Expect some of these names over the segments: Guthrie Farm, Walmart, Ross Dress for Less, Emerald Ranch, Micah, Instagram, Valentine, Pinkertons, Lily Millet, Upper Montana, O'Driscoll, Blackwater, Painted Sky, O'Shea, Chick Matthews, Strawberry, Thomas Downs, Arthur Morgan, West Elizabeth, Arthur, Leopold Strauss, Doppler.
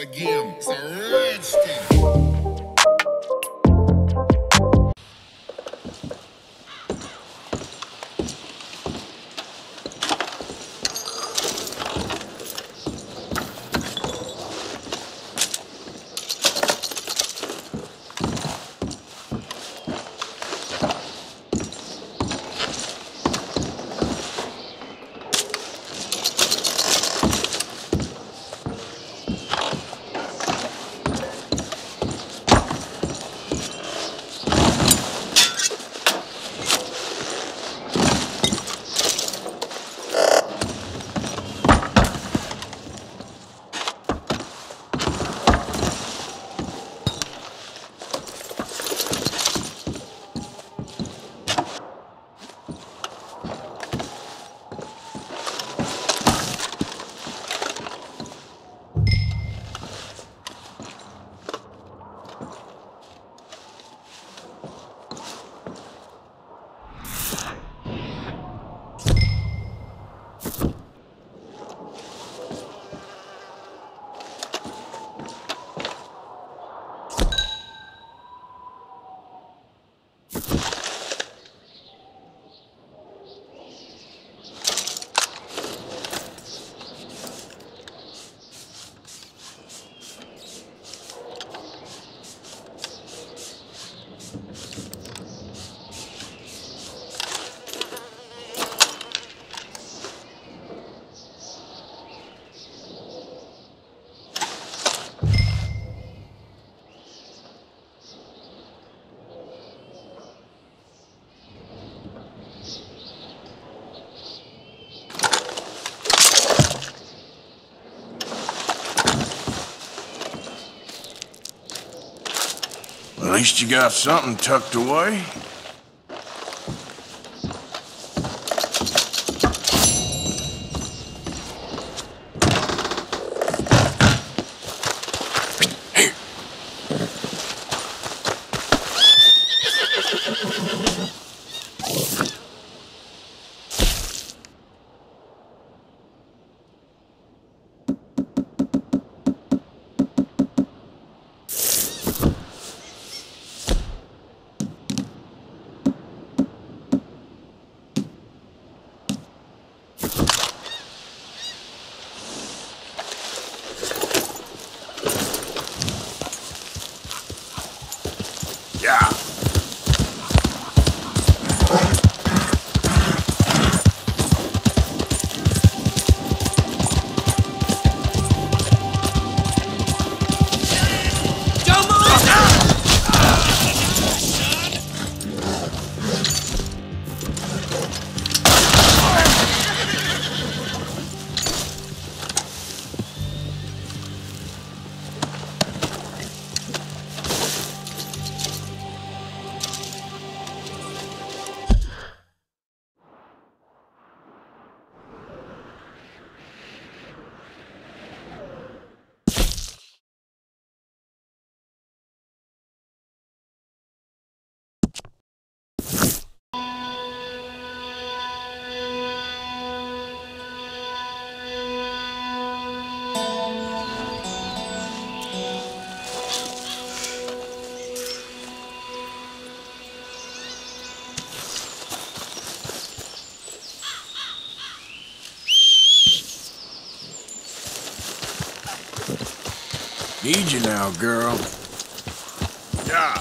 again. It's a redskin. At least you got something tucked away. Need you now, girl. Yeah.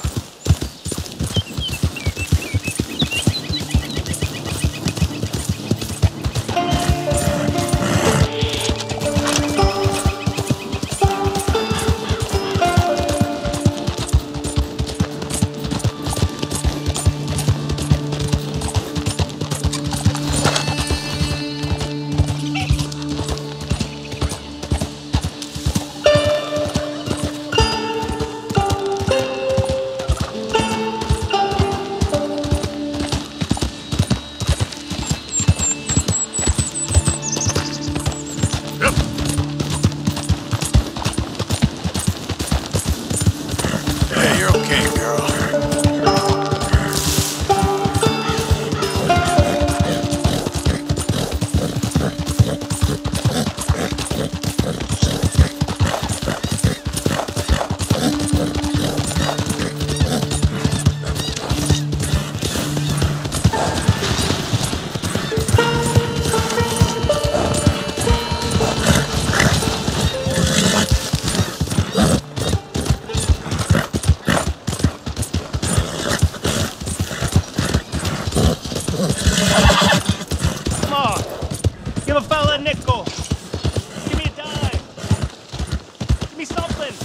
Give a fella a nickel. Give me a dime. Give me something.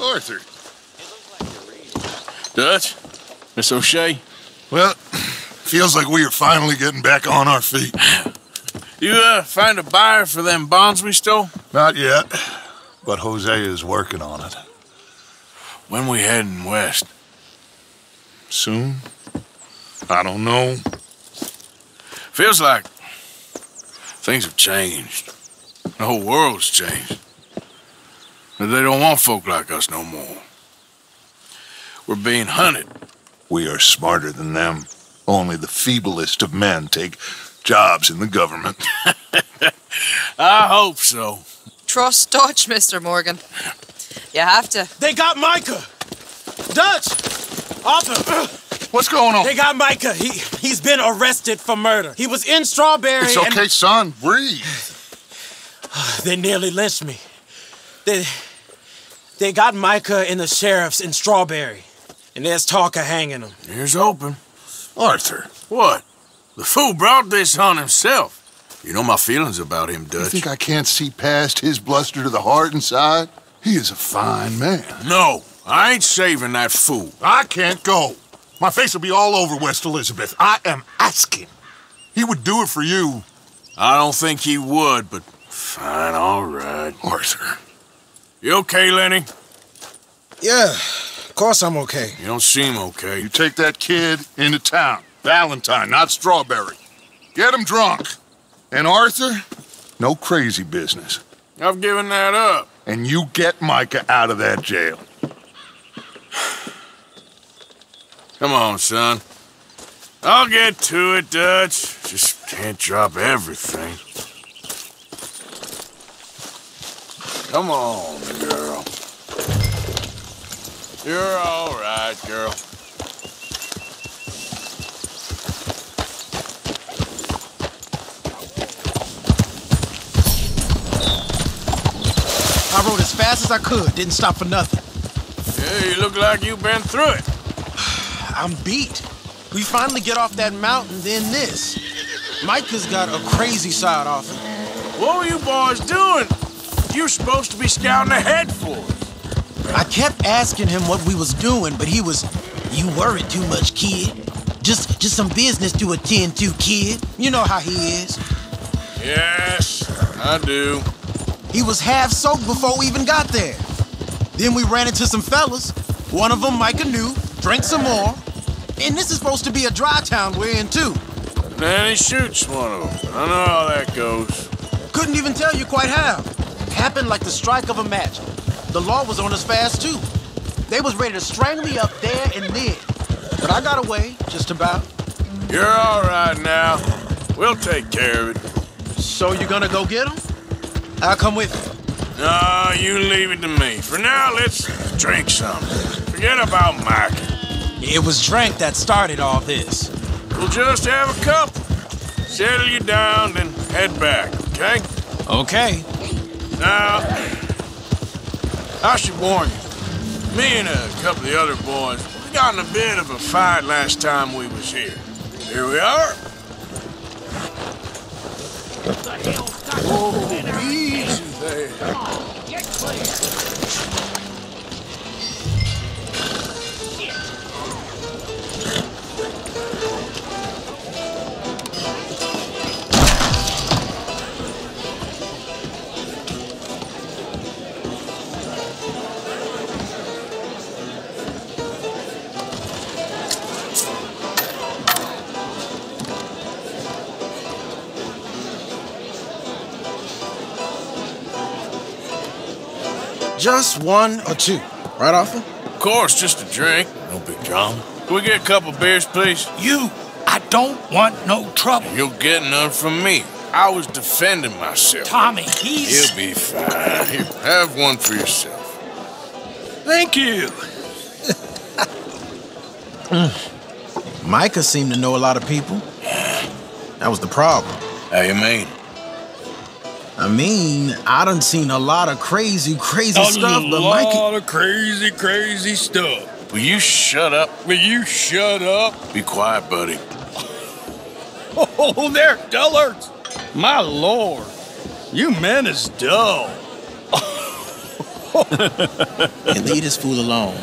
Arthur. Dutch, Miss O'Shea. Well, feels like we are finally getting back on our feet. You find a buyer for them bonds we stole? Not yet, but Jose is working on it. When we heading west? Soon? I don't know. Feels like things have changed. The whole world's changed. And they don't want folk like us no more. We're being hunted. We are smarter than them. Only the feeblest of men take jobs in the government. I hope so. Trust Dutch, Mr. Morgan. You have to. They got Micah! Dutch! Arthur! What's going on? They got Micah. He's been arrested for murder. He was in Strawberry. It's okay, and... son. Breathe. They nearly lynched me. They got Micah and the sheriffs in Strawberry. And there's talk of hanging them. Here's open. Arthur. What? The fool brought this on himself. You know my feelings about him, Dutch. You think I can't see past his bluster to the heart inside? He is a fine man. No, I ain't saving that fool. I can't go. My face will be all over West Elizabeth. I am asking. He would do it for you. I don't think he would, but fine, all right. Arthur. You okay, Lenny? Yeah, of course I'm okay. You don't seem okay. You take that kid into town. Valentine, not Strawberry. Get him drunk. And Arthur, no crazy business. I've given that up. And you get Micah out of that jail. Come on, son. I'll get to it, Dutch. Just can't drop everything. Come on, girl. You're all right, girl. I rode as fast as I could. Didn't stop for nothing. Yeah, you look like you've been through it. I'm beat. We finally get off that mountain, then this. Micah's got a crazy side off him. What were you boys doing? You're supposed to be scouting ahead for us. I kept asking him what we was doing, but he was, you worried too much, kid. Just some business to attend to, kid. You know how he is. Yes, I do. He was half soaked before we even got there. Then we ran into some fellas. One of them Micah knew, drank some more. And this is supposed to be a dry town we're in, too. Then he shoots one of them. I know how that goes. Couldn't even tell you quite how. Happened like the strike of a match. The law was on us fast, too. They was ready to strangle me up there and then. But I got away, just about. You're all right now. We'll take care of it. So you gonna go get him? I'll come with you. No, you leave it to me. For now, let's drink something. Forget about Micah. It was drink that started all this. We'll just have a couple. Settle you down, then head back, okay? Okay. Now, I should warn you. Me and a couple of the other boys, we got in a bit of a fight last time we was here. Here we are. What the hell? Whoa, easy there. Oh, get clear. Just one or two, right, Arthur? Of course, just a drink. No big drama. Can we get a couple beers, please? You, I don't want no trouble. You'll get none from me. I was defending myself. Tommy, he's... He'll be fine. Here, have one for yourself. Thank you. Micah seemed to know a lot of people. That was the problem. How you mean? I mean, I done seen a lot of crazy stuff, but Micah... A lot of crazy stuff. Will you shut up? Will you shut up? Be quiet, buddy. Oh, they're dullards. My lord, you men is dull. And leave this fool alone.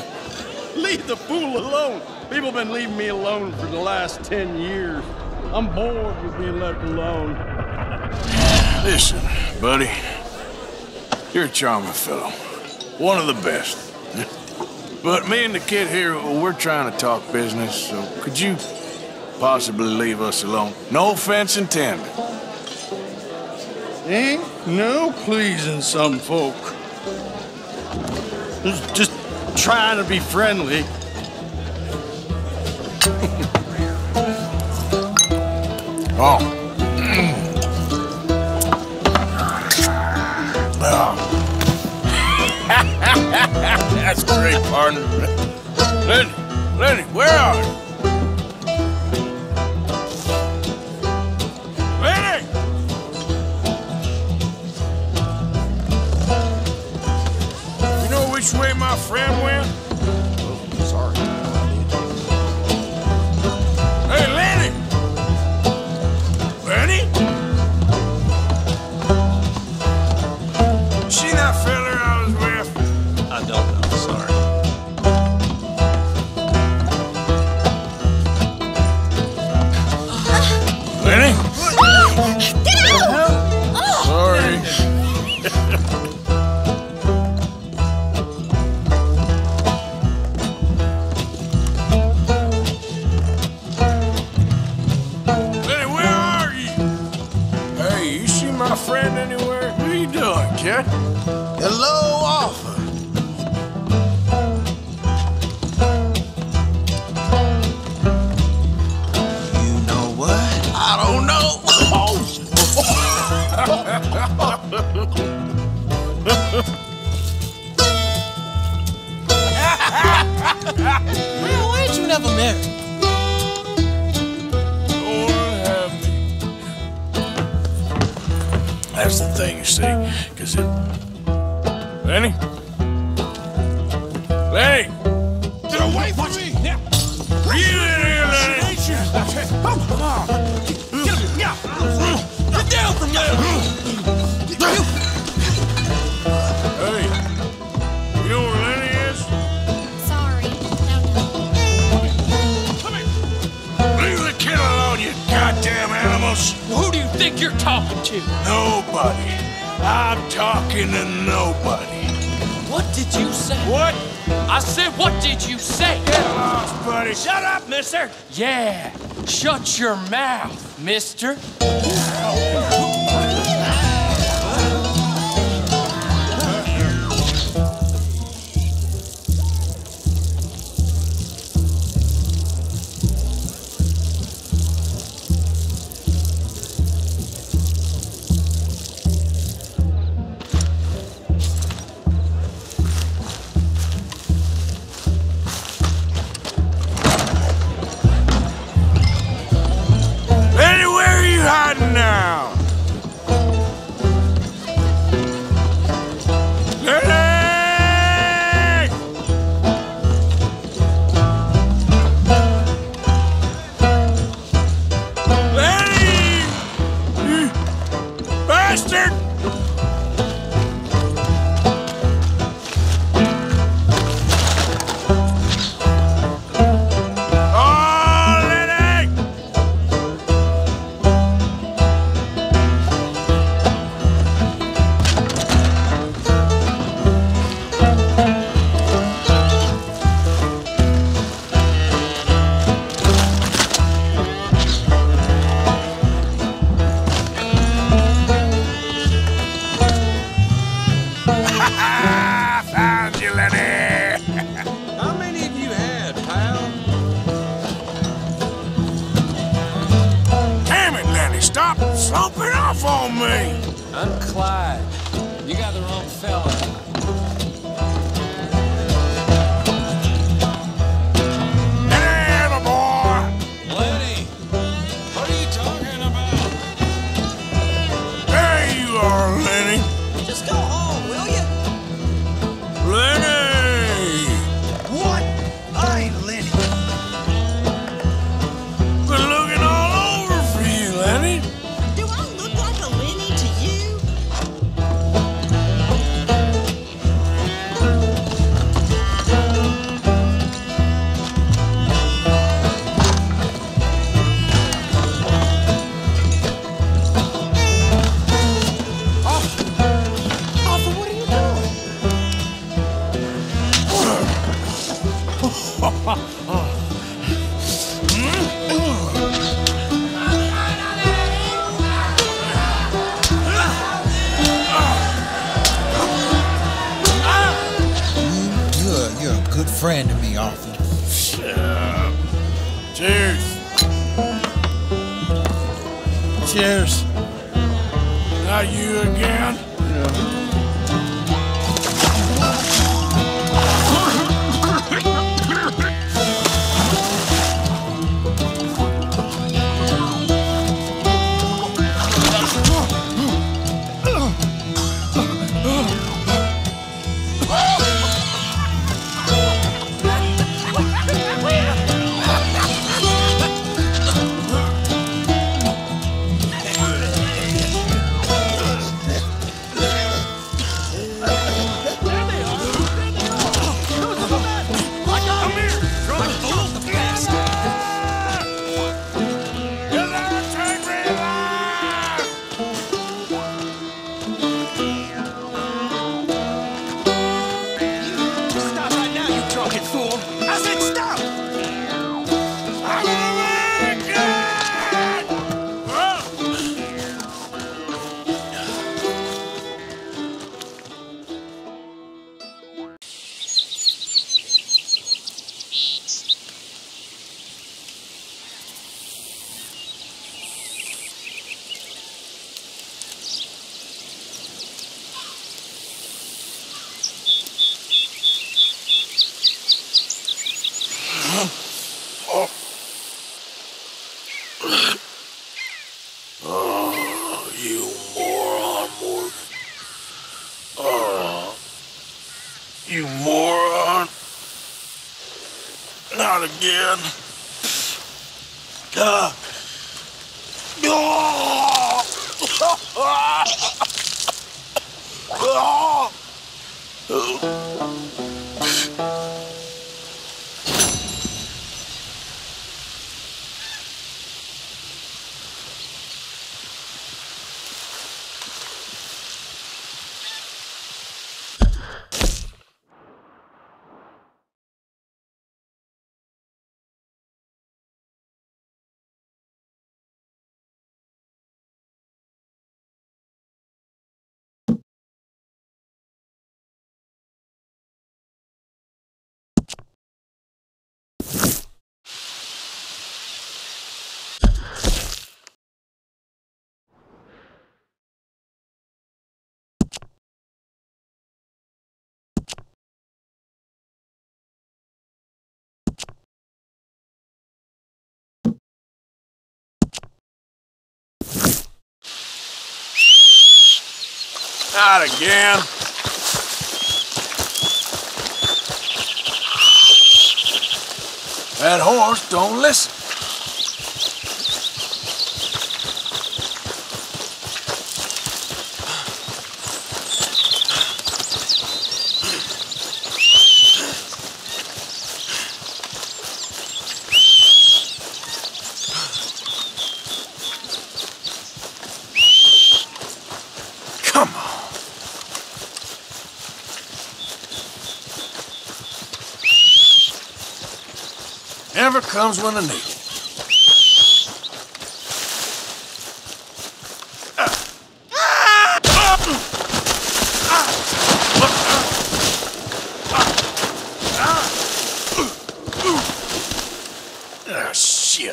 Leave the fool alone? People been leaving me alone for the last 10 years. I'm bored with being left alone. Listen, buddy, you're a charming fellow, one of the best. But me and the kid here, we're trying to talk business, so could you possibly leave us alone? No offense intended. Ain't no pleasing some folk. Just trying to be friendly. Oh. That's great, partner. Lenny, where are you? Lenny! You know which way my friend went? Oh, sorry. Hey, Lenny! Lenny? See that fella I was with? I don't know. Sorry. Lenny? Oh, get out! Oh. Sorry. Lenny, where are you? Hey, you see my friend anywhere? What are you doing, kid? Hello, Arthur. Well, why ain't you never married? Lord have me. That's the thing, you see, because it... Lenny? Lenny! Get away from me! Now. You in here, Lenny! Oh, come on! Get him! Yeah. Get down from there! Get down! Goddamn animals! Well, who do you think you're talking to? Nobody. I'm talking to nobody. What did you say? What? I said, what did you say? Get lost, buddy. Shut up, mister. Yeah. Shut your mouth, mister. Jumping off on me! I'm Clyde. You got the wrong fella. Not again. That horse don't listen. Comes when I need it. Ah, shit.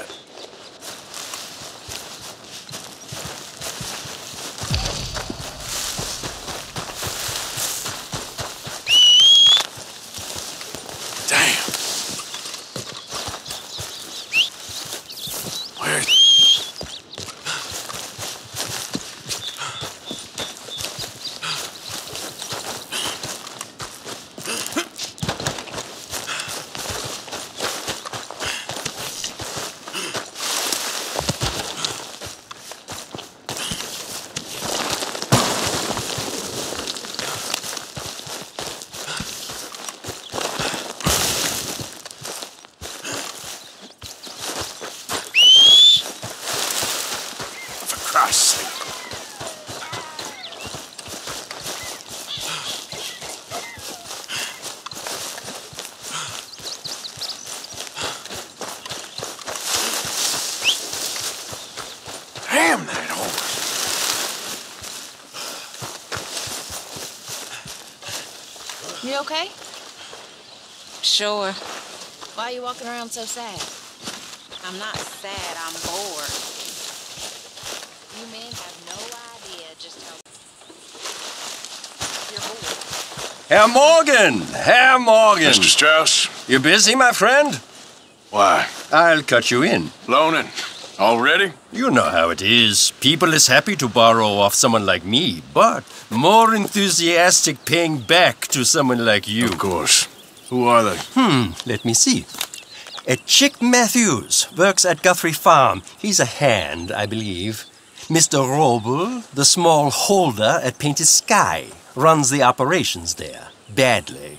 Damn that horse. You okay? Sure. Why are you walking around so sad? I'm not sad, I'm bored. You men have no idea just how... You're bored. Herr Morgan! Herr Morgan! Mr. Strauss? You busy, my friend? Why? I'll cut you in. Loaning. Already? You know how it is. People is happy to borrow off someone like me, but more enthusiastic paying back to someone like you. Of course. Who are they? Let me see. A Chick Matthews works at Guthrie Farm. He's a hand, I believe. Mr. Roble, the small holder at Painted Sky, runs the operations there, badly.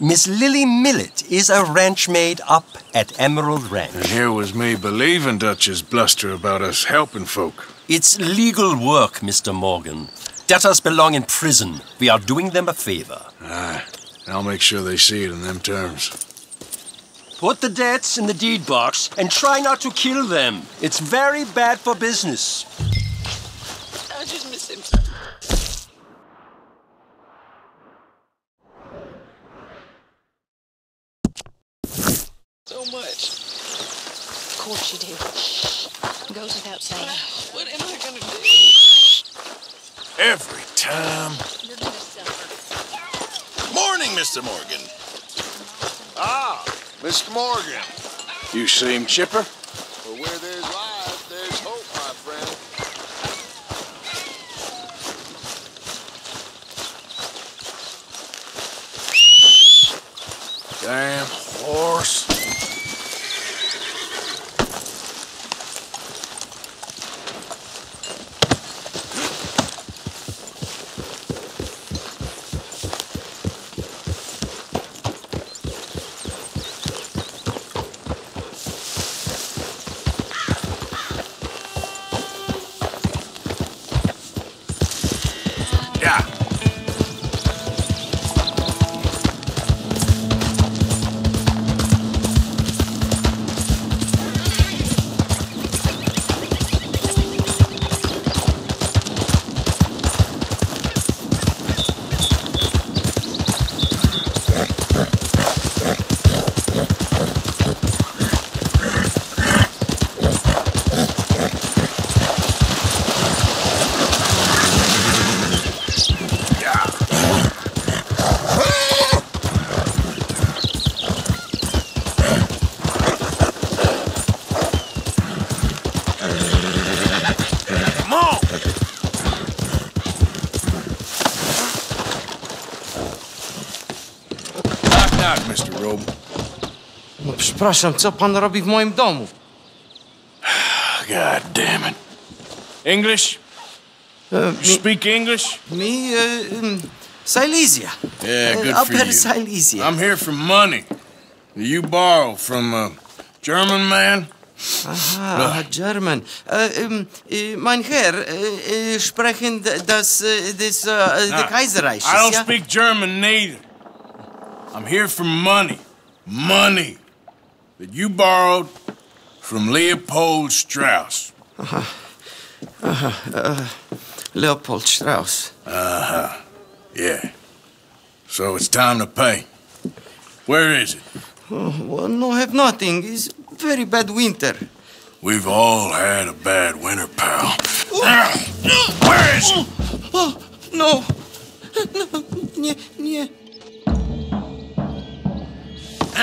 Miss Lily Millet is a ranch maid up at Emerald Ranch. And here was me believing Dutch's bluster about us helping folk. It's legal work, Mr. Morgan. Debtors belong in prison. We are doing them a favor. Aye, and I'll make sure they see it in them terms. Put the debts in the deed box and try not to kill them. It's very bad for business. I just miss him. So much. Of course you do. It goes without saying. What am I gonna do? Every time. You're gonna suffer. Morning, Mr. Morgan. Ah. Mr. Morgan. You seem chipper. Well, where there's life, there's hope, my friend. Damn horse. Przepraszam, co pan robi w moim domu? God damn it. English? You speak English? Me, Silesia. Yeah, good for you. Up at Silesia. I'm here for money. You borrow from a German man? Aha, a German. Mein Herr, sprechen das, the Kaiserreich. I don't speak German neither. I'm here for money. Money. That you borrowed from Leopold Strauss. Leopold Strauss. Yeah. So it's time to pay. Where is it? Oh, well, no, I have nothing. It's very bad winter. We've all had a bad winter, pal. Where is it? Oh, no. No.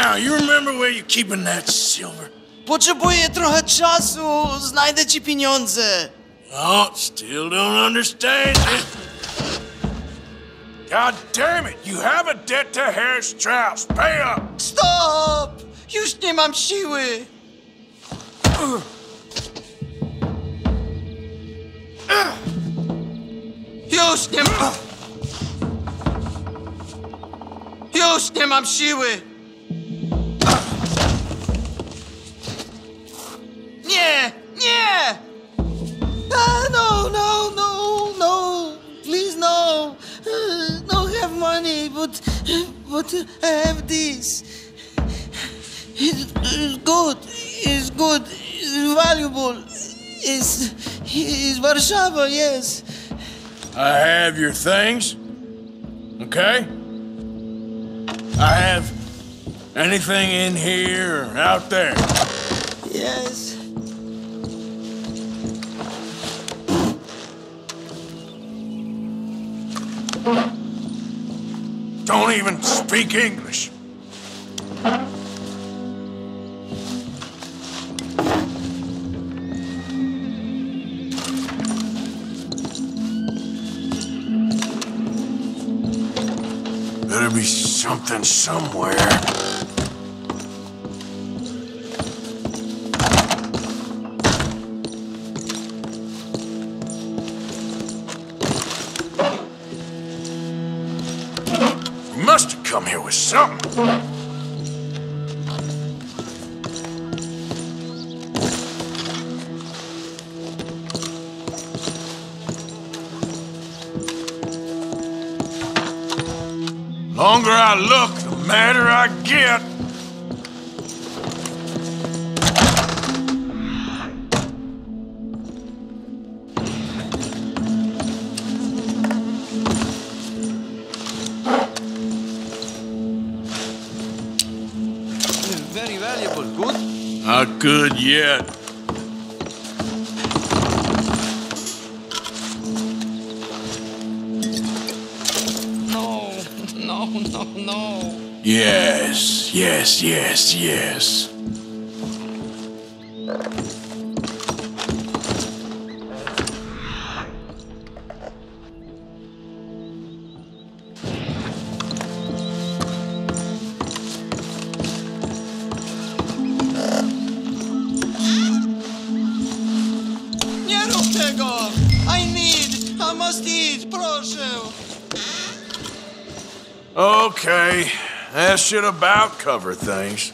Now, you remember where you're keeping that silver? Potrzebuję trochę czasu. Znajdę ci pieniądze. Oh, still don't understand it. God damn it, you have a debt to Herr Strauss. Pay up. Stop! Już nie mam siły. Już nie mam siły. Yeah! No! Please, no! Don't have money, but I have this. It's good. It's valuable. It's Warszawa, yes. I have your things, okay? I have anything in here or out there? Yes. Don't even speak English. There'll be something somewhere. You must have come here with something. The longer I look, the madder I get. Very valuable, good? Not good yet. Yes, yes, yes, yes. That should about cover things.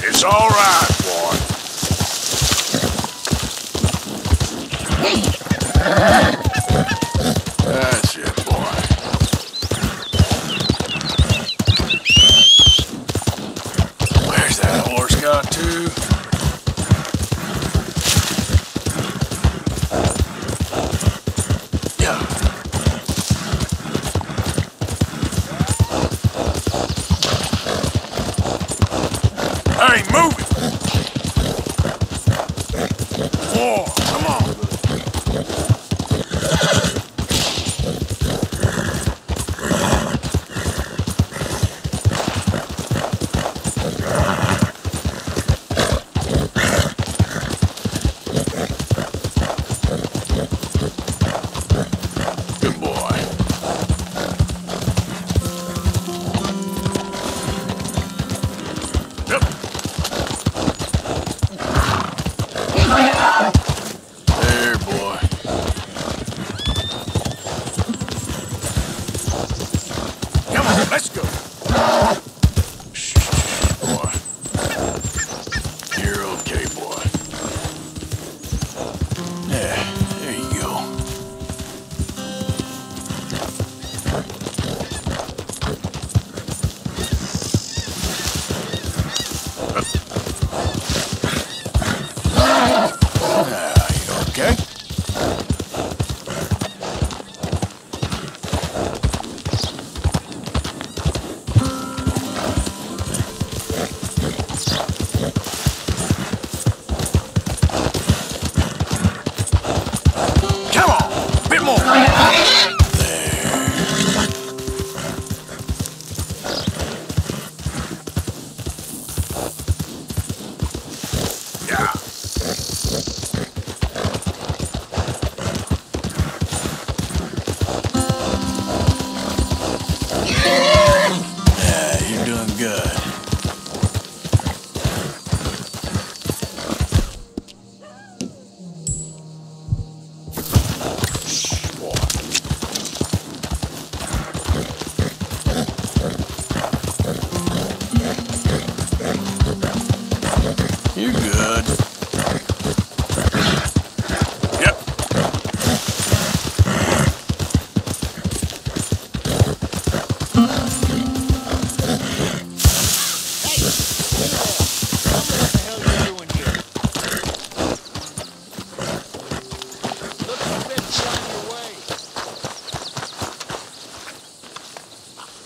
It's all right, boy. That's it, boy. Where's that horse got to? Move it!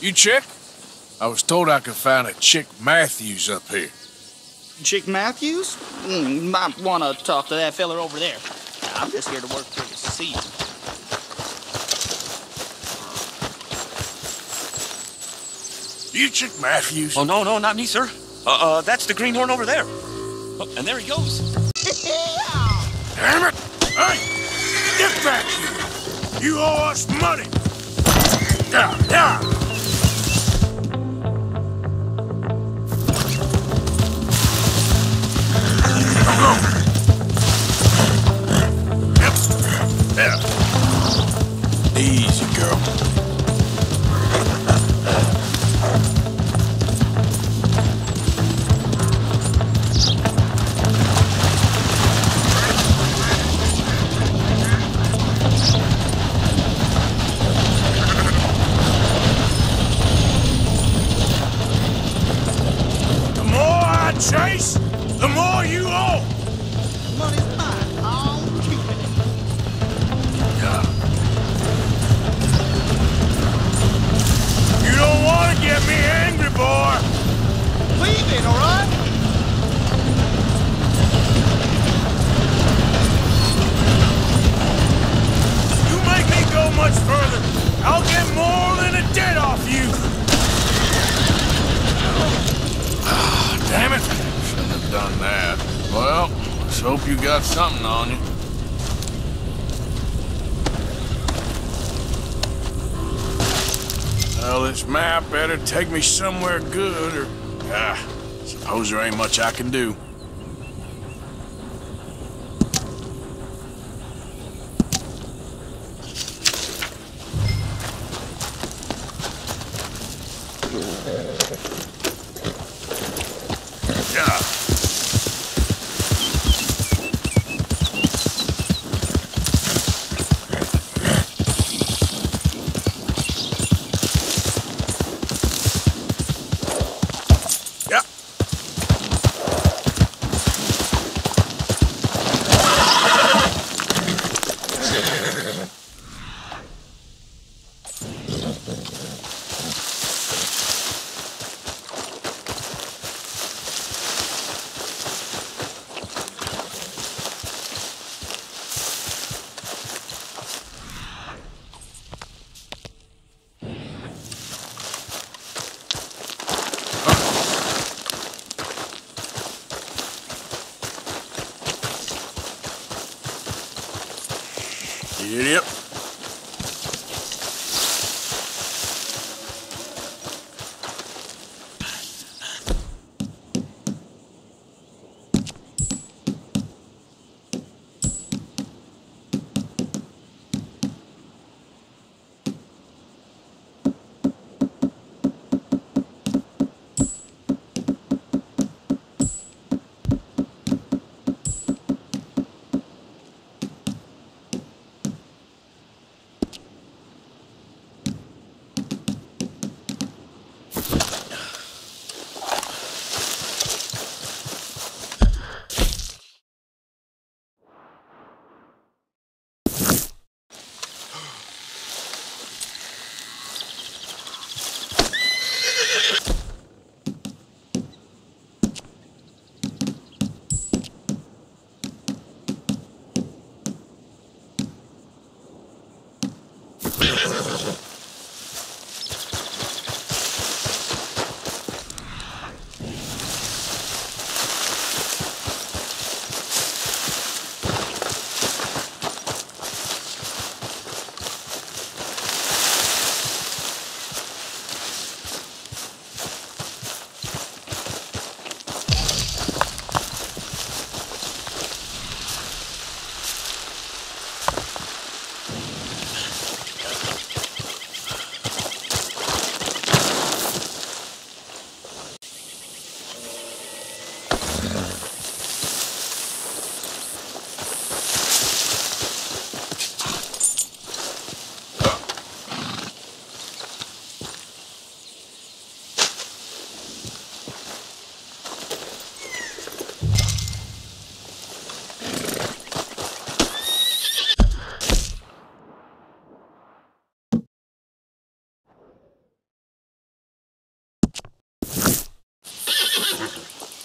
You chick? I was told I could find a Chick Matthews up here. Chick Matthews? Might want to talk to that fella over there. I'm just here to work through the season. You Chick Matthews? Oh, no, not me, sir. That's the greenhorn over there. Oh, and there he goes. Damn it! Hey! Get back here! You owe us money! Yeah! Yep. Easy, girl. Take me somewhere good, or suppose there ain't much I can do.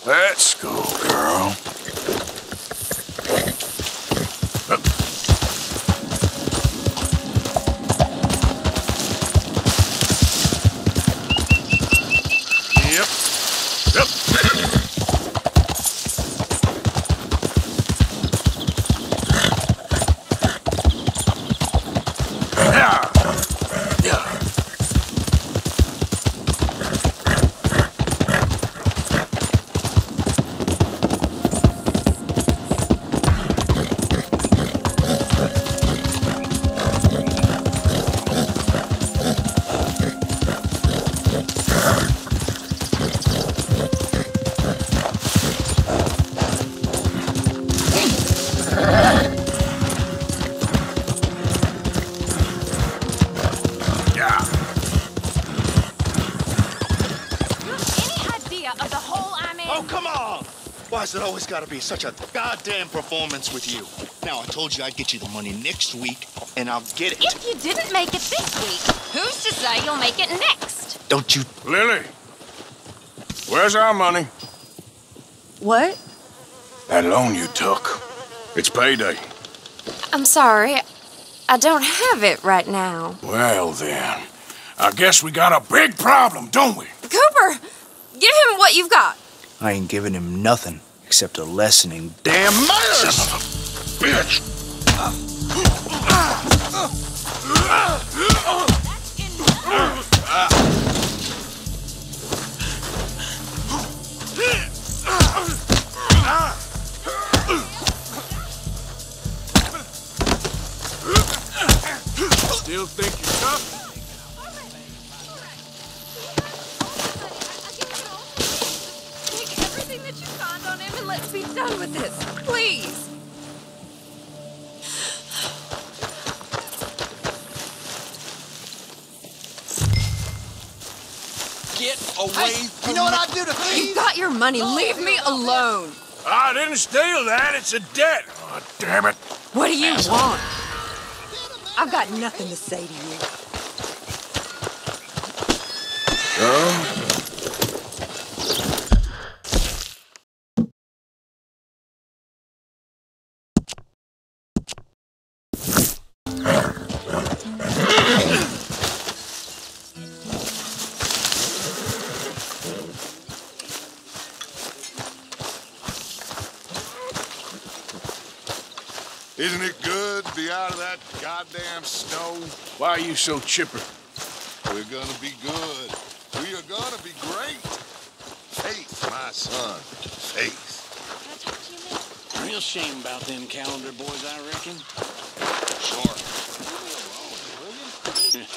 Let's go, girl. It's always got to be such a goddamn performance with you. Now, I told you I'd get you the money next week, and I'll get it. If you didn't make it this week, who's to say you'll make it next? Don't you... Lily, where's our money? What? That loan you took. It's payday. I'm sorry. I don't have it right now. Well, then. I guess we got a big problem, don't we? Cooper, give him what you've got. I ain't giving him nothing. Except a lesson in damn manners! Son of a bitch! Still think you're tough? Let's be done with this, please. Get away from me. You know what I'd do to please? You got your money. Leave me alone. I didn't steal that. It's a debt. Oh, damn it. What do you want? I've got nothing to say to you. Girl? Goddamn snow. Why are you so chipper? We're gonna be good. We are gonna be great. Faith, my son. Faith. Can I talk to you, man? Real shame about them calendar boys, I reckon. Sure. Leave me alone, will you?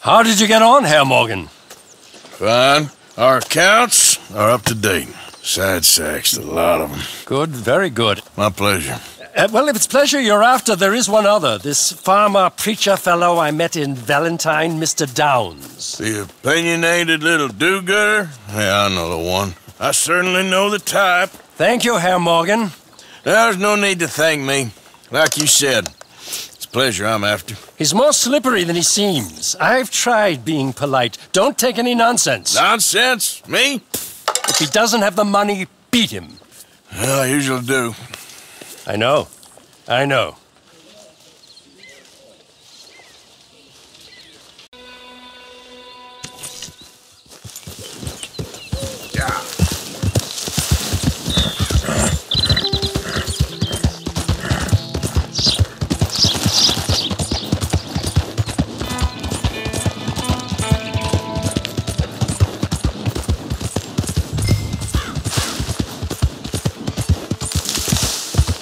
How did you get on, Herr Morgan? Fine. Our accounts are up to date. Side sacks, a lot of them. Good, very good. My pleasure. Well, if it's pleasure you're after, there is one other. This farmer preacher fellow I met in Valentine, Mr. Downs. The opinionated little do-gooder? Yeah, I know the one. I certainly know the type. Thank you, Herr Morgan. There's no need to thank me. Like you said, it's a pleasure I'm after. He's more slippery than he seems. I've tried being polite. Don't take any nonsense. Nonsense? Me? If he doesn't have the money, beat him. Well, I usually do. I know. I know.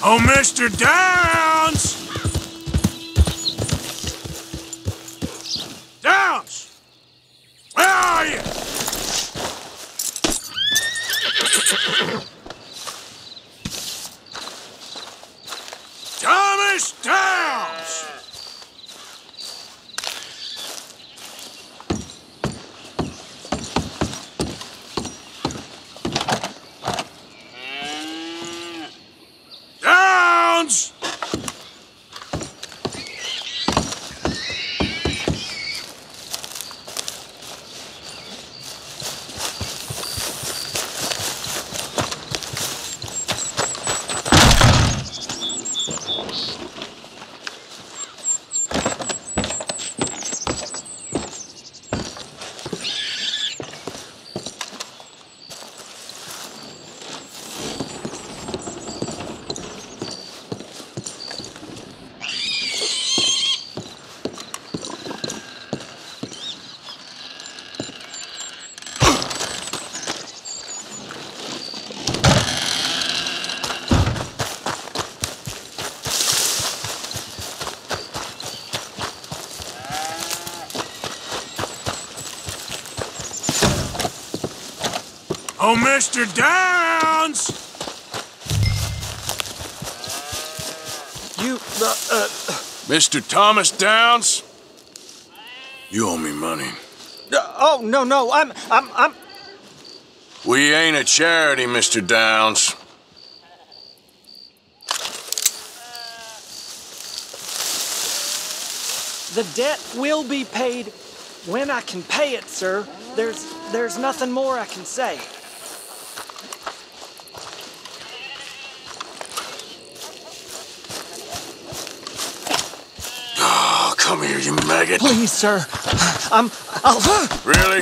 Oh, Mr. Downs! Downs! Where are you? Thomas Downs! Oh, Mr. Downs! Mr. Thomas Downs? You owe me money. Oh, no, I'm... We ain't a charity, Mr. Downs. The debt will be paid when I can pay it, sir. There's nothing more I can say. You maggot. Please, sir. I'll... Really?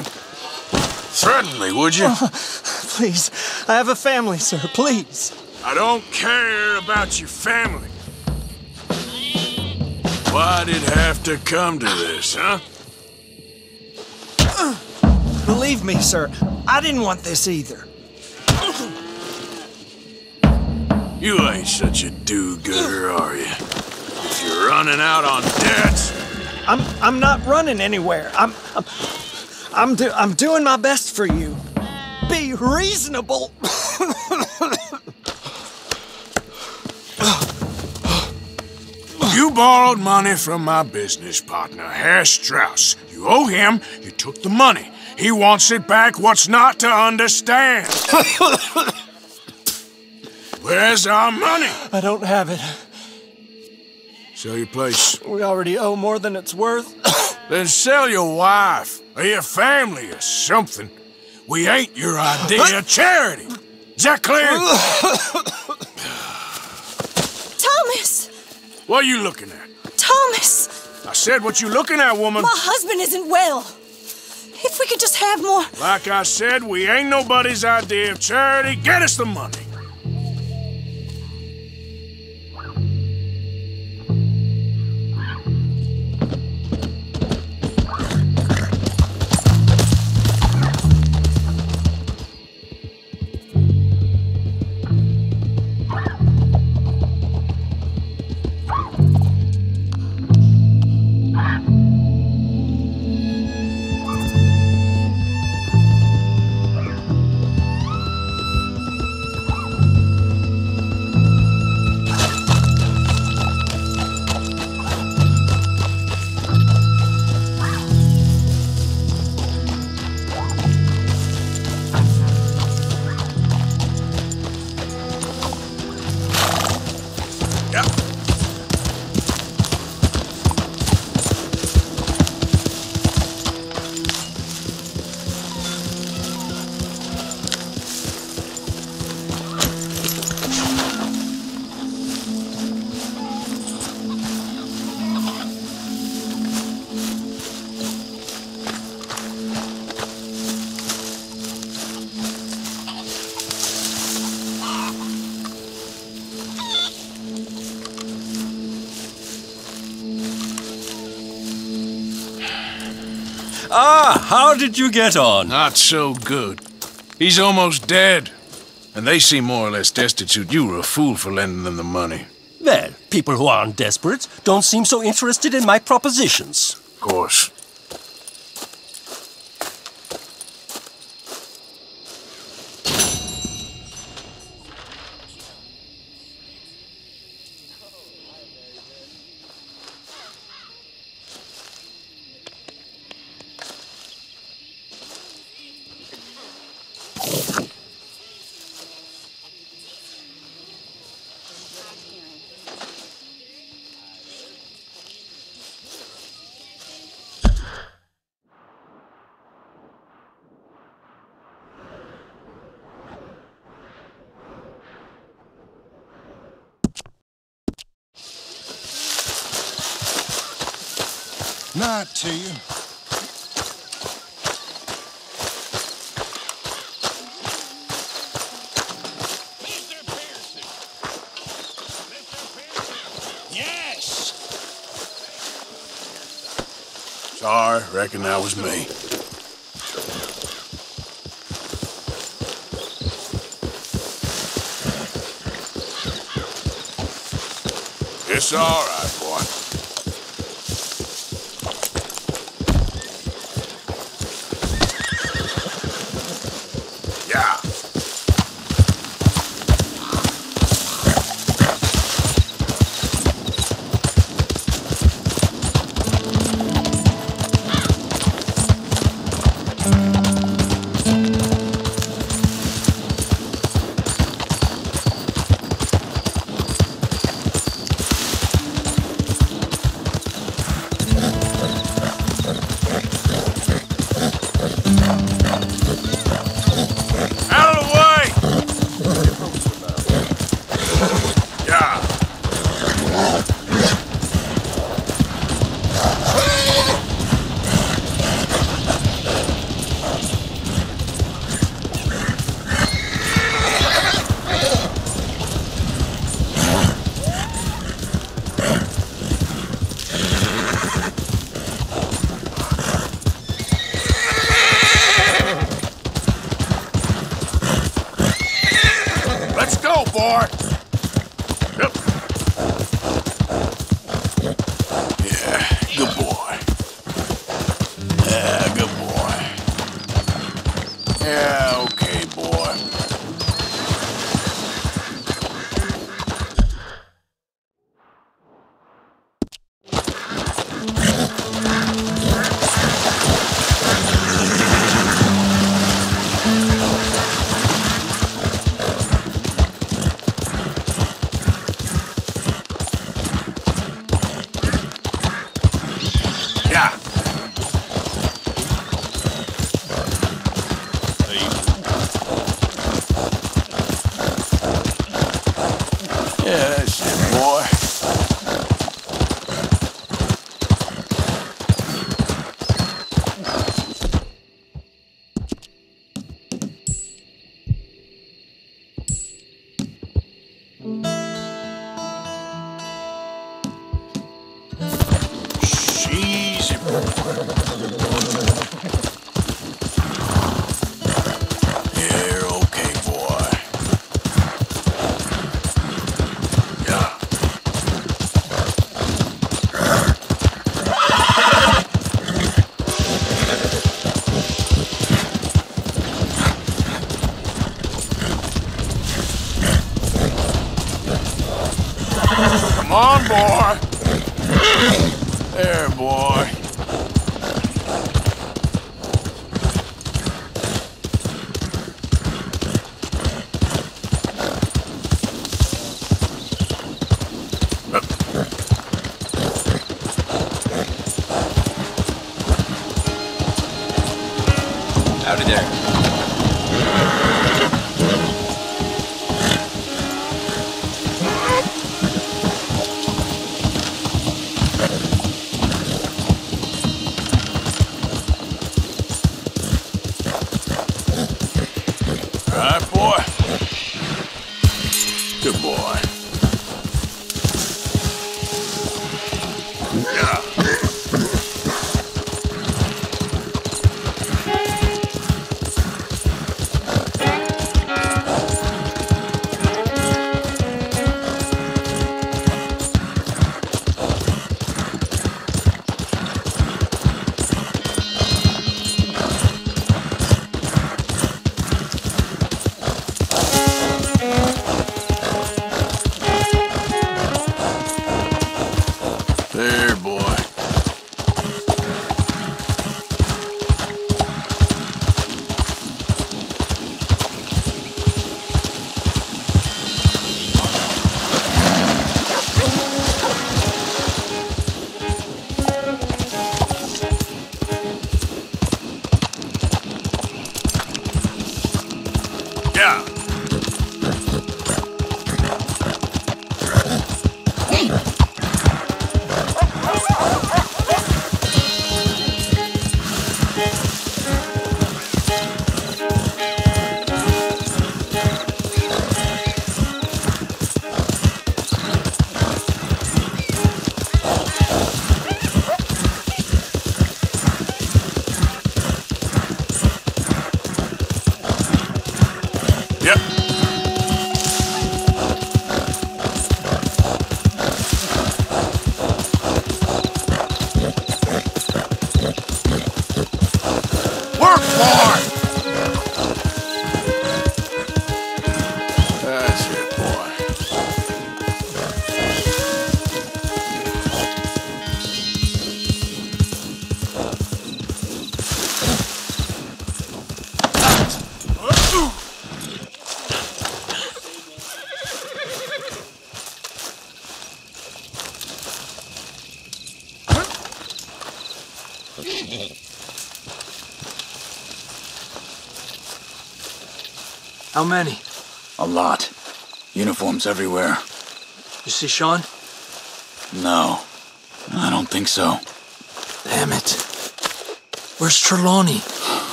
Threaten me, would you? Please. I have a family, sir. Please. I don't care about your family. Why'd it have to come to this, huh? Believe me, sir. I didn't want this either. You ain't such a do-gooder, are you? If you're running out on debts... I'm not running anywhere. I'm doing my best for you. Be reasonable. You borrowed money from my business partner, Herr Strauss. You owe him. You took the money. He wants it back. What's not to understand? Where's our money? I don't have it. Sell your place. We already owe more than it's worth. Then sell your wife, or your family, or something. We ain't your idea of charity. Is that clear? Thomas! What are you looking at? Thomas! I said what you looking at, woman. My husband isn't well. If we could just have more... Like I said, we ain't nobody's idea of charity. Get us the money. How did you get on? Not so good. He's almost dead. And they seem more or less destitute. You were a fool for lending them the money. Well, people who aren't desperate don't seem so interested in my propositions. Of course. Not to you. Mr. Pearson. Yes. Sorry, reckon that was me. It's all right, boy. There, boy. How many? A lot. Uniforms everywhere. You see Sean? No. I don't think so. Damn it. Where's Trelawney?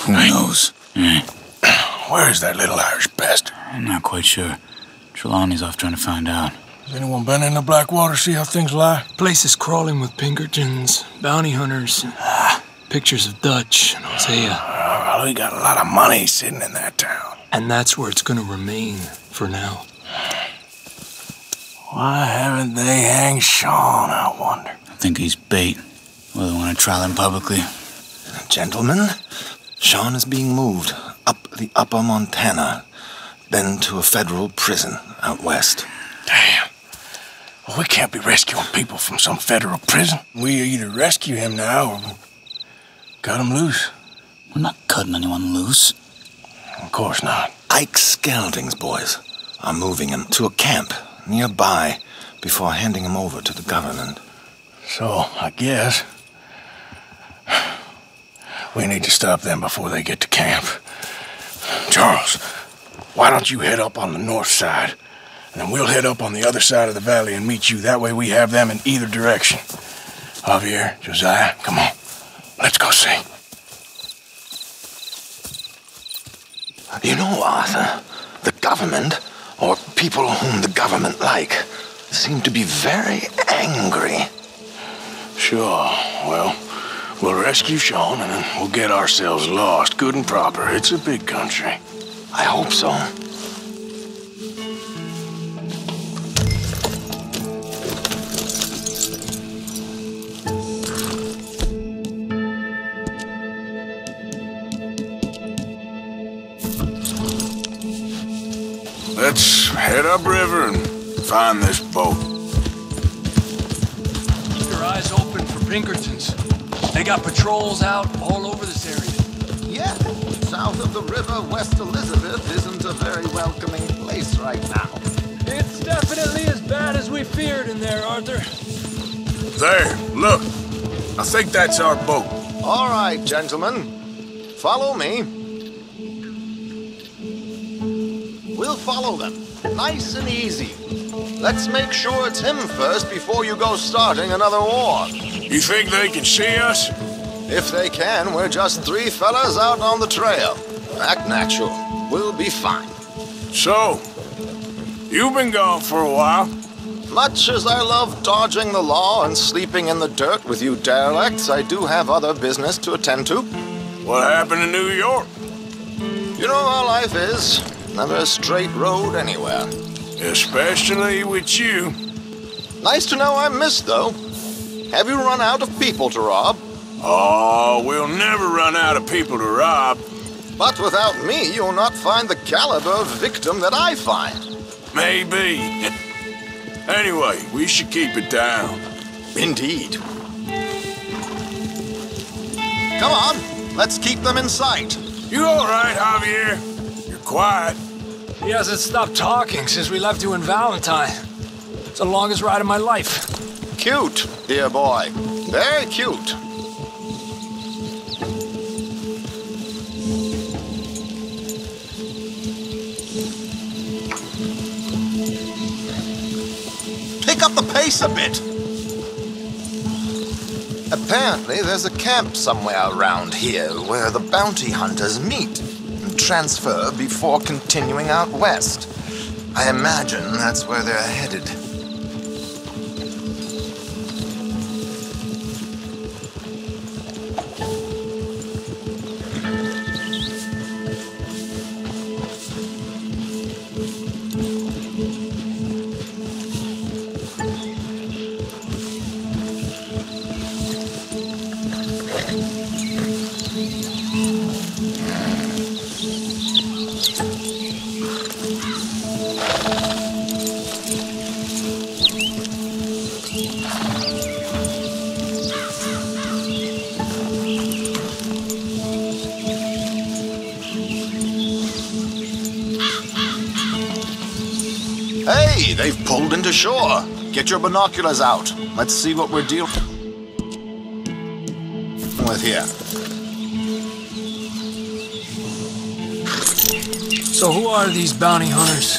Who knows? Where is that little Irish bastard? I'm not quite sure. Trelawney's off trying to find out. Has anyone been in the Blackwater, see how things lie? Place is crawling with Pinkertons, bounty hunters, pictures of Dutch and Hosea. Well, we got a lot of money sitting in that town. And that's where it's gonna remain, for now. Why haven't they hanged Sean, I wonder? I think he's bait. Well, they want to trial him publicly. Gentlemen, Sean is being moved up the Upper Montana, then to a federal prison out west. Damn. Well, we can't be rescuing people from some federal prison. We either rescue him now or cut him loose. We're not cutting anyone loose. Of course not. Ike Skelding's boys are moving him to a camp nearby before handing him over to the government. So, I guess we need to stop them before they get to camp. Charles, why don't you head up on the north side, and then we'll head up on the other side of the valley and meet you. That way we have them in either direction. Javier, Josiah, come on. Let's go see. You know, Arthur, the government, or people whom the government like, seem to be very angry. Sure. Well, we'll rescue Sean, and then we'll get ourselves lost, good and proper. It's a big country. I hope so. Let's head upriver and find this boat. Keep your eyes open for Pinkertons. They got patrols out all over this area. Yeah, south of the river, West Elizabeth isn't a very welcoming place right now. It's definitely as bad as we feared in there, Arthur. There, look. I think that's our boat. All right, gentlemen. Follow me. We'll follow them, nice and easy. Let's make sure it's him first before you go starting another war. You think they can see us? If they can, we're just three fellas out on the trail. Act natural. We'll be fine. So, you've been gone for a while. Much as I love dodging the law and sleeping in the dirt with you derelicts, I do have other business to attend to. What happened in New York? You know how life is. Never a straight road anywhere. Especially with you. Nice to know I'm missed, though. Have you run out of people to rob? Oh, we'll never run out of people to rob. But without me, you'll not find the caliber of victim that I find. Maybe. Anyway, we should keep it down. Indeed. Come on, let's keep them in sight. You all right, Javier? You're quiet. He hasn't stopped talking since we left you in Valentine. It's the longest ride of my life. Cute, dear boy. Very cute. Pick up the pace a bit. Apparently, there's a camp somewhere around here where the bounty hunters meet and transfer before continuing out west. I imagine that's where they're headed. Hey, they've pulled into shore. Get your binoculars out. Let's see what we're dealing with here. So who are these bounty hunters?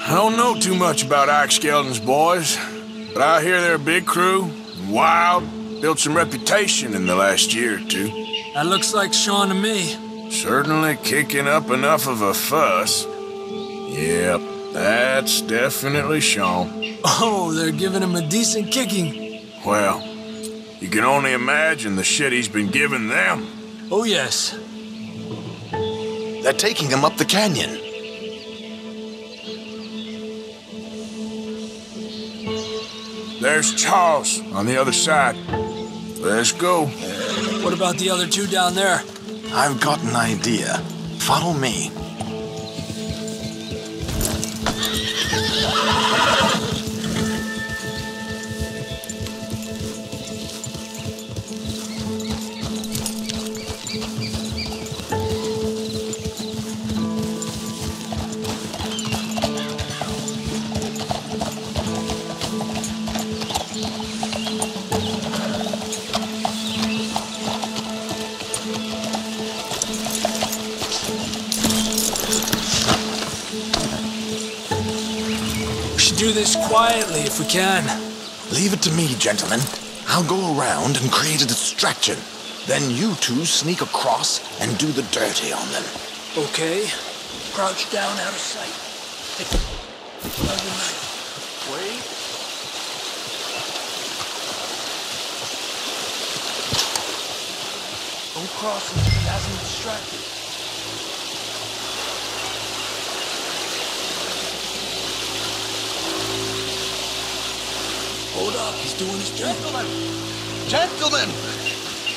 I don't know too much about Ike Skelding's boys, but I hear they're a big crew, wild, built some reputation in the last year or two. That looks like Sean to me. Certainly kicking up enough of a fuss. Yep. That's definitely Sean. Oh, they're giving him a decent kicking. Well, you can only imagine the shit he's been giving them. Oh, yes. They're taking him up the canyon. There's Charles on the other side. Let's go. What about the other two down there? I've got an idea. Follow me. Quietly, if we can. Leave it to me, gentlemen. I'll go around and create a distraction. Then you two sneak across and do the dirty on them. Okay. Crouch down out of sight. Wait. Don't cross until he hasn't distracted. Hold up, he's doing his job. Gentlemen! Gentlemen!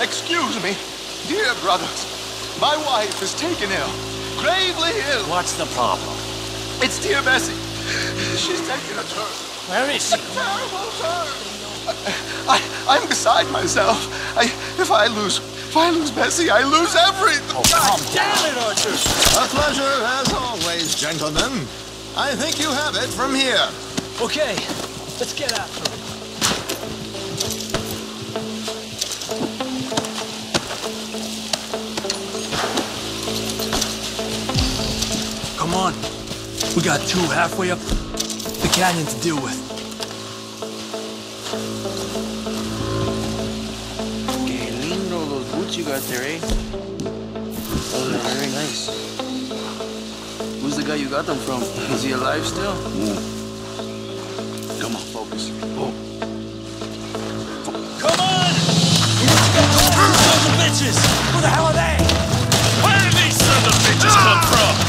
Excuse me, dear brothers. My wife is taken ill. Gravely ill. What's the problem? It's dear Bessie. She's taken a turn. Where is she? A terrible turn. I'm beside myself. If I lose Bessie, I lose everything. Oh, calm down it, Arthur. A pleasure, as always, gentlemen. I think you have it from here. Okay, let's get after it. We got two halfway up the canyon to deal with. Okay, lindo those boots you got there, eh? Those are very nice. Who's the guy you got them from? Is he alive still? Come on, focus. Oh. Come on! Sons of bitches! Who the hell are they? Where did these sons of bitches come from?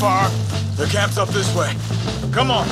far. Their camp's up this way. Come on.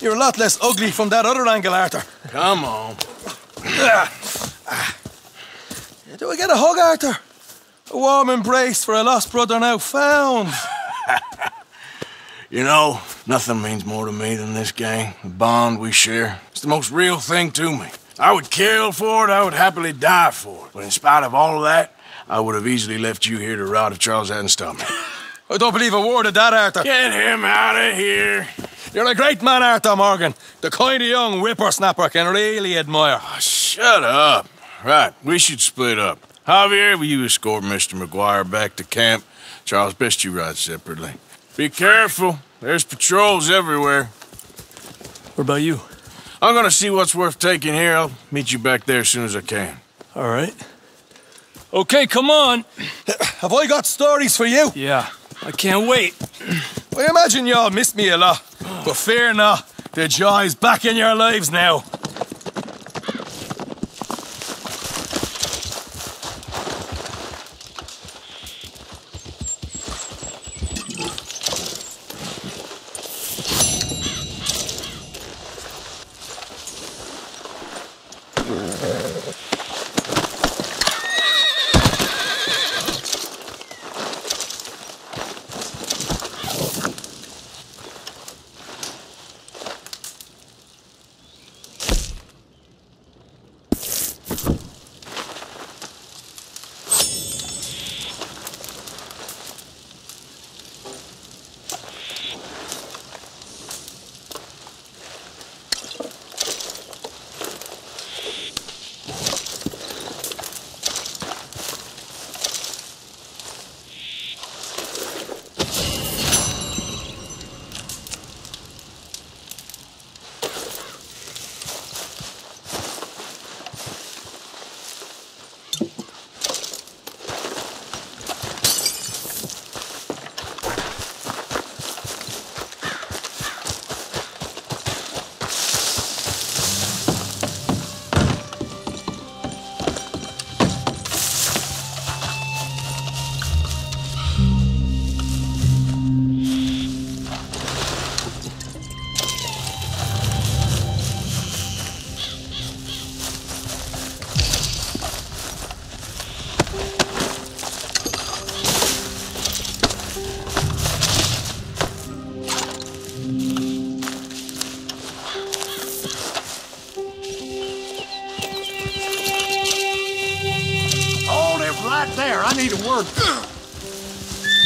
You're a lot less ugly from that other angle, Arthur. Come on. Do we get a hug, Arthur? A warm embrace for a lost brother now found. You know, nothing means more to me than this gang, the bond we share. It's the most real thing to me. I would kill for it, I would happily die for it. But in spite of all of that, I would have easily left you here to rot if Charles hadn't stopped me. I don't believe a word of that, Arthur. Get him out of here. You're a great man, Arthur Morgan. The kind of young whippersnapper can really admire. Oh, shut up. Right, we should split up. Javier, will you escort Mr. McGuire back to camp? Charles, best you ride separately. Be careful. There's patrols everywhere. What about you? I'm gonna see what's worth taking here. I'll meet you back there as soon as I can. All right. Okay, come on. Have I got stories for you? Yeah, I can't wait. I imagine y'all missed me a lot. But fear not, the joy's back in your lives now.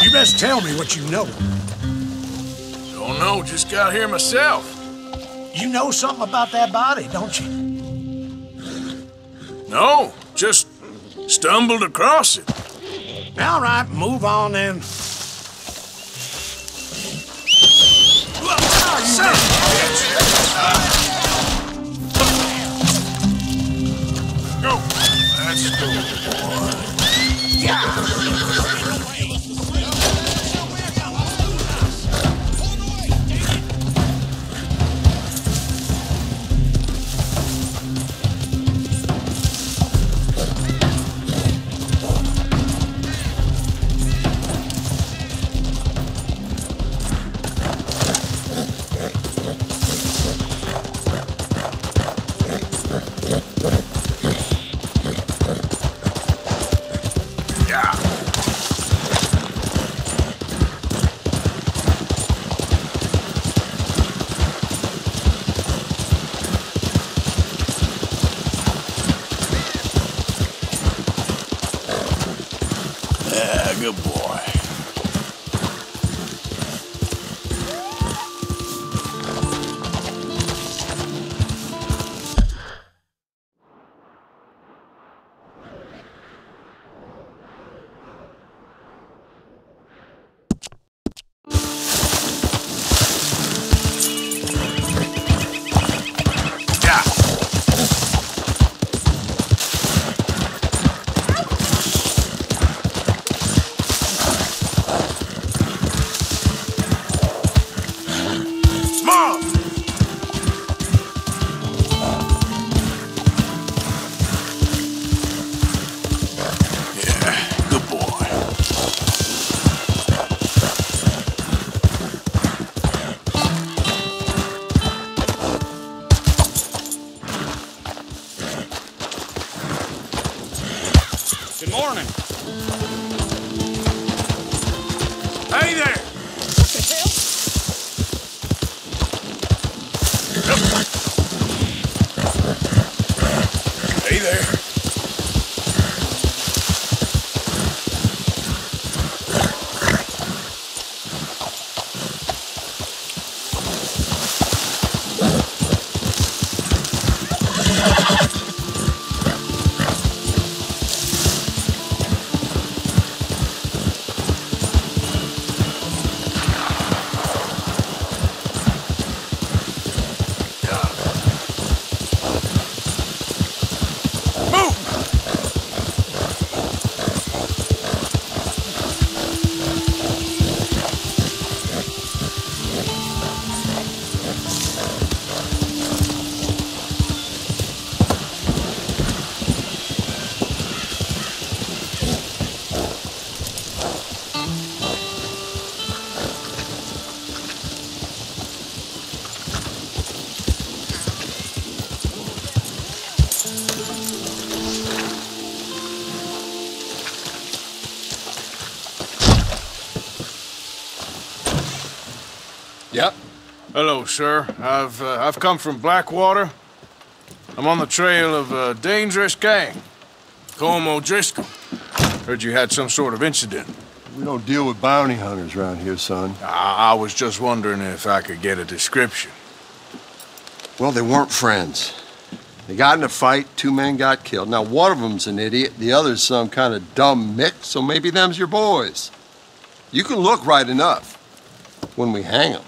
You best tell me what you know. Don't know, just got here myself. You know something about that body, don't you? No, just stumbled across it. All right, move on then. Go. That's good, boy. Yeah! Hey there! What the hell? Hey there. Hello, sir. I've come from Blackwater. I'm on the trail of a dangerous gang. Call him O'Driscoll. Heard you had some sort of incident. We don't deal with bounty hunters around here, son. I was just wondering if I could get a description. Well, they weren't friends. They got in a fight, two men got killed. Now, one of them's an idiot, the other's some kind of dumb mick, so maybe them's your boys. You can look right enough when we hang them.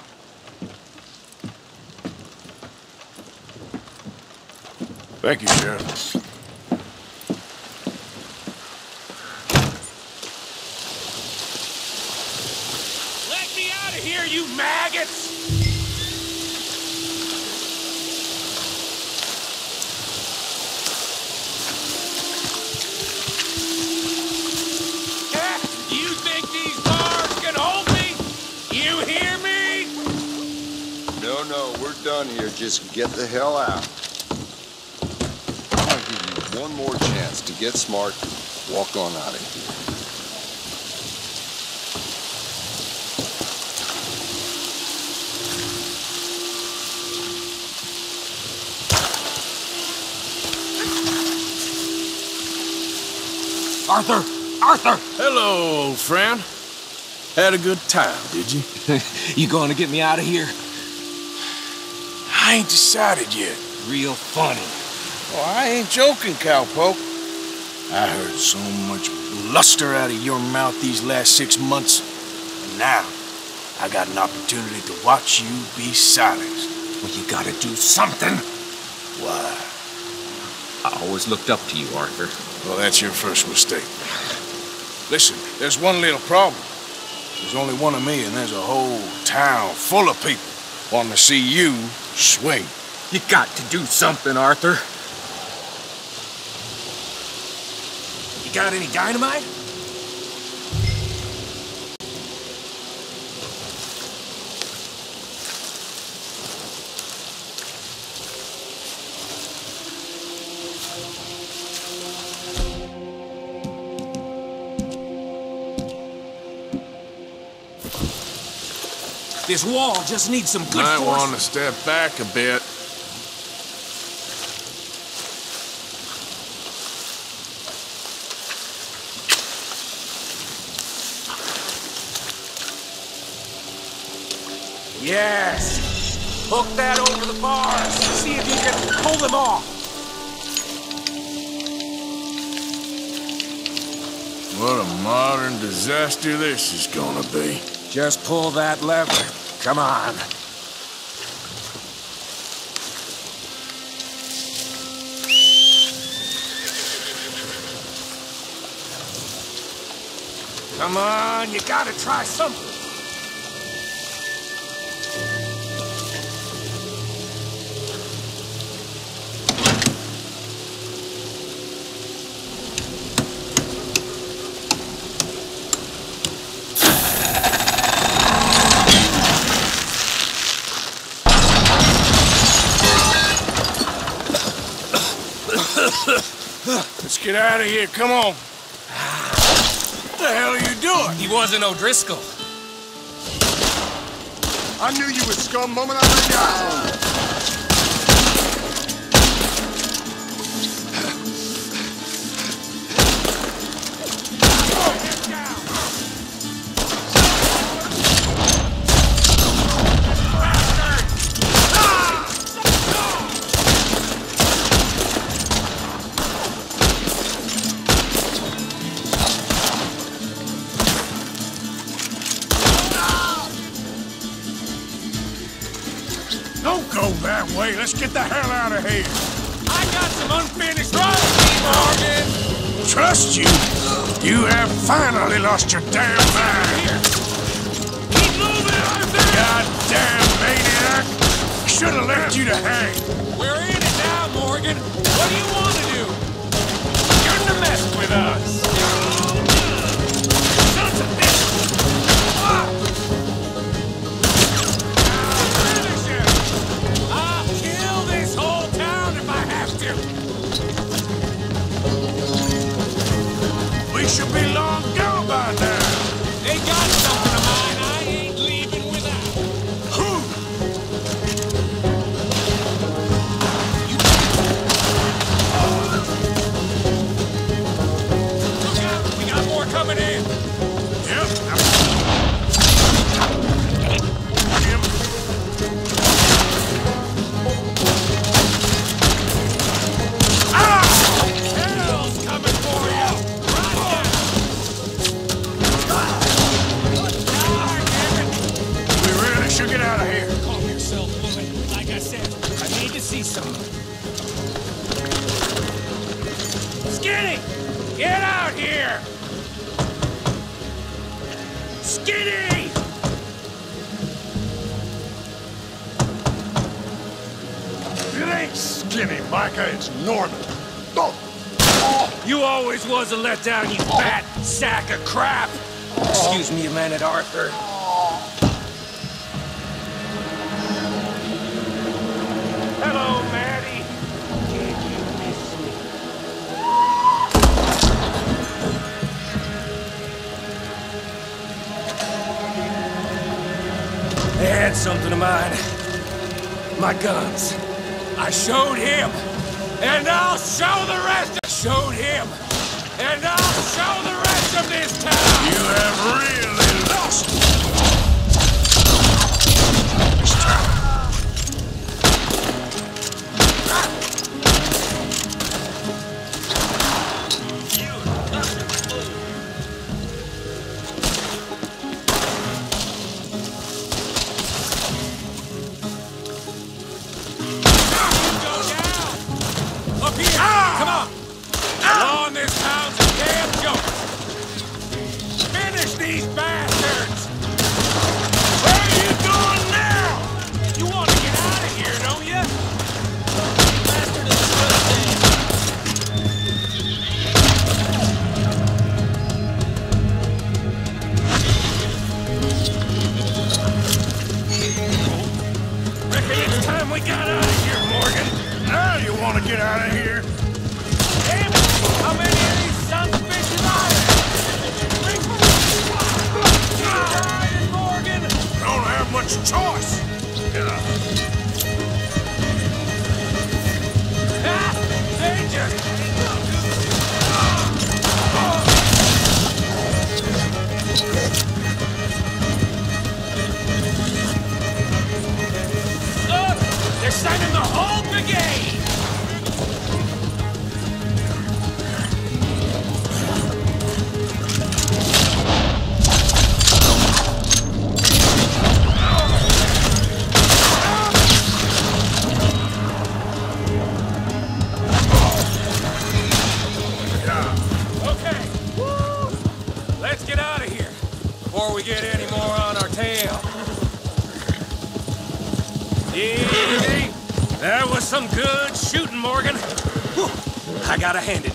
Thank you, Sheriff. Let me out of here, you maggots! You think these bars can hold me? You hear me? No, we're done here. Just get the hell out. One more chance to get smart, walk on out of here. Arthur! Arthur! Hello, old friend. Had a good time, did you? You gonna get me out of here? I ain't decided yet. Real funny. Oh, I ain't joking, cowpoke. I heard so much bluster out of your mouth these last 6 months, and now I got an opportunity to watch you be silenced. Well, you gotta do something. Why? I always looked up to you, Arthur. Well, that's your first mistake. Listen, there's one little problem. There's only one of me, and there's a whole town full of people wanting to see you swing. You got to do something, Arthur. You got any dynamite? This wall just needs some good force. Might want to step back a bit. Yes! Hook that over the bars. See if you can pull them off. What a modern disaster this is gonna be. Just pull that lever. Come on. Come on, you gotta try something. Get out of here, come on. What the hell are you doing? He wasn't O'Driscoll. I knew you would scum moment I laid down. Let's get the hell out of here. I got some unfinished writing, Morgan. Trust you? You have finally lost your damn mind. Keep moving, Arthur. Goddamn maniac! Should have left you to hang. We're in it now, Morgan. What do you want to do? You're to mess with us. Sons of bitches. Should be long gone by now. They got something of mine. I ain't leaving without. Who? Look out! We got more coming in. Yep. Skinny! Get out here! Skinny! It ain't Skinny, Micah, it's Norman. Oh. You always was a letdown, you fat sack of crap! Excuse me a minute, Arthur. Hello, Maddie. Did you miss me? They had something of mine. My guns. I showed him, and I'll show the rest. I showed him, and I'll show the rest of this town. You have really lost me. This time.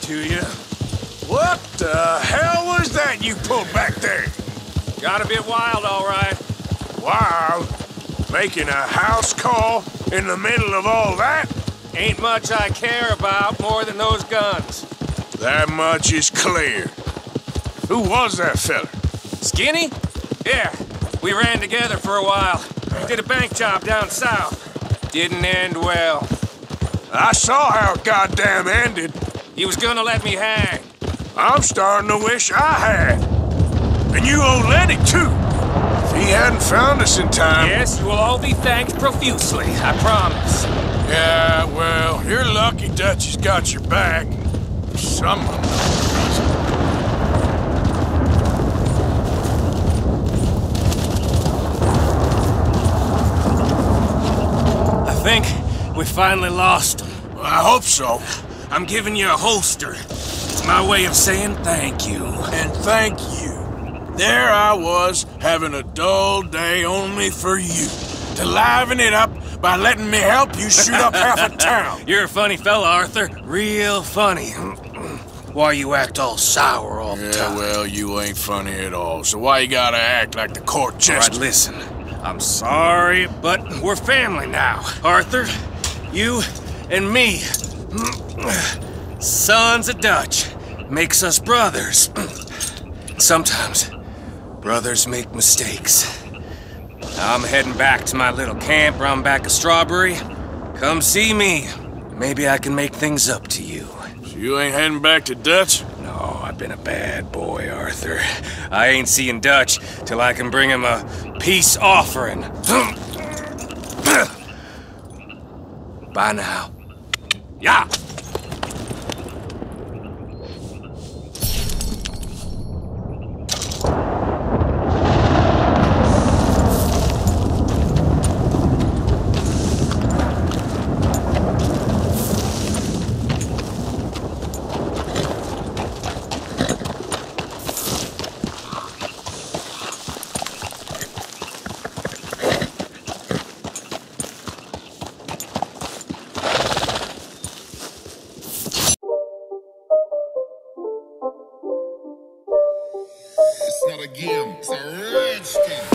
To you. What the hell was that you pulled back there? Got a bit wild, all right. Wild? Making a house call in the middle of all that? Ain't much I care about more than those guns. That much is clear. Who was that fella? Skinny? Yeah, we ran together for a while. We did a bank job down south. Didn't end well. I saw how it goddamn ended. He was gonna let me hang. I'm starting to wish I had. And you owe Lenny, too. If he hadn't found us in time... Yes, you will all be thanked profusely, I promise. Yeah, well, you're lucky Dutchie's got your back. Someone... I think we finally lost him. Well, I hope so. I'm giving you a holster. It's my way of saying thank you. And thank you. There I was, having a dull day only for you. To liven it up by letting me help you shoot up half a town. You're a funny fella, Arthur. Real funny. Why you act all sour all the time? Yeah, well, you ain't funny at all. So why you gotta act like the court jester? All right, listen. I'm sorry, but we're family now. Arthur, you and me. Sons of Dutch makes us brothers. Sometimes brothers make mistakes. I'm heading back to my little camp round back of Strawberry. Come see me. Maybe I can make things up to you. So you ain't heading back to Dutch? No, I've been a bad boy, Arthur. I ain't seeing Dutch till I can bring him a peace offering. Bye now. Yeah!